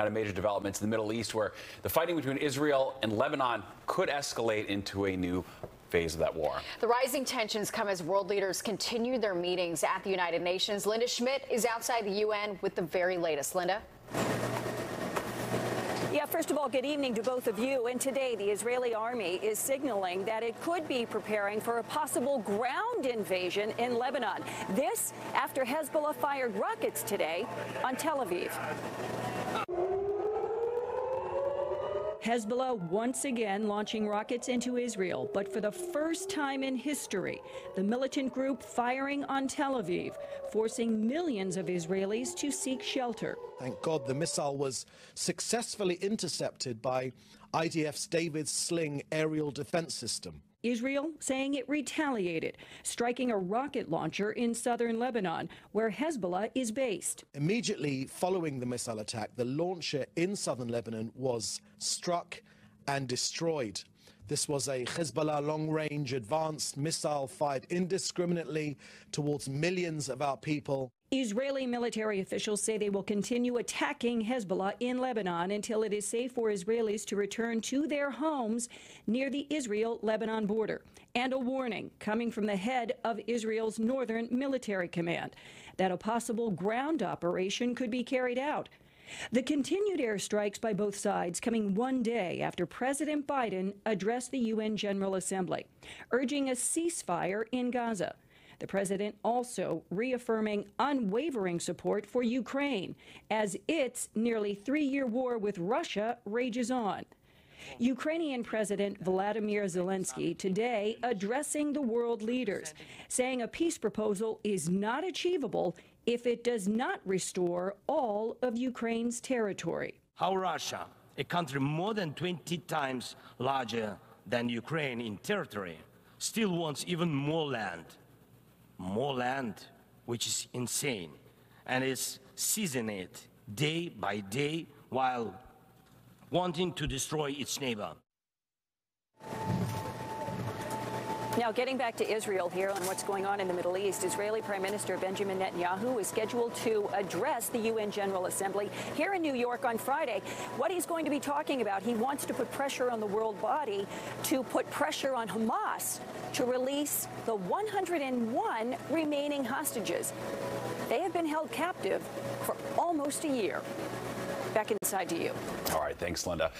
Out of major developments in the Middle East, where the fighting between Israel and Lebanon could escalate into a new phase of that war. The rising tensions come as world leaders continue their meetings at the United Nations. Linda Schmidt is outside the UN with the very latest. Linda? Yeah, first of all, good evening to both of you. And today, the Israeli army is signaling that it could be preparing for a possible ground invasion in Lebanon. This after Hezbollah fired rockets today on Tel Aviv. Hezbollah once again launching rockets into Israel, but for the first time in history, the militant group firing on Tel Aviv, forcing millions of Israelis to seek shelter. Thank God the missile was successfully intercepted by IDF's David's Sling aerial defense system. Israel saying it retaliated, striking a rocket launcher in southern Lebanon, where Hezbollah is based. Immediately following the missile attack, the launcher in southern Lebanon was struck and destroyed. This was a Hezbollah long-range advanced missile fired indiscriminately towards millions of our people. Israeli military officials say they will continue attacking Hezbollah in Lebanon until it is safe for Israelis to return to their homes near the Israel-Lebanon border. And a warning coming from the head of Israel's Northern Military Command that a possible ground operation could be carried out. The continued airstrikes by both sides coming one day after President Biden addressed the UN General Assembly, urging a ceasefire in Gaza. The president also reaffirming unwavering support for Ukraine as its nearly three-year war with Russia rages on. Ukrainian President Vladimir Zelensky today addressing the world leaders, saying a peace proposal is not achievable if it does not restore all of Ukraine's territory. How Russia, a country more than 20 times larger than Ukraine in territory, still wants even more land. More land, which is insane, and is seizing it day by day while wanting to destroy its neighbor. Now, getting back to Israel here and what's going on in the Middle East, Israeli Prime Minister Benjamin Netanyahu is scheduled to address the UN General Assembly here in New York on Friday. What he's going to be talking about, he wants to put pressure on the world body to put pressure on Hamas to release the 101 remaining hostages. They have been held captive for almost a year. Back inside to you. All right. Thanks, Linda.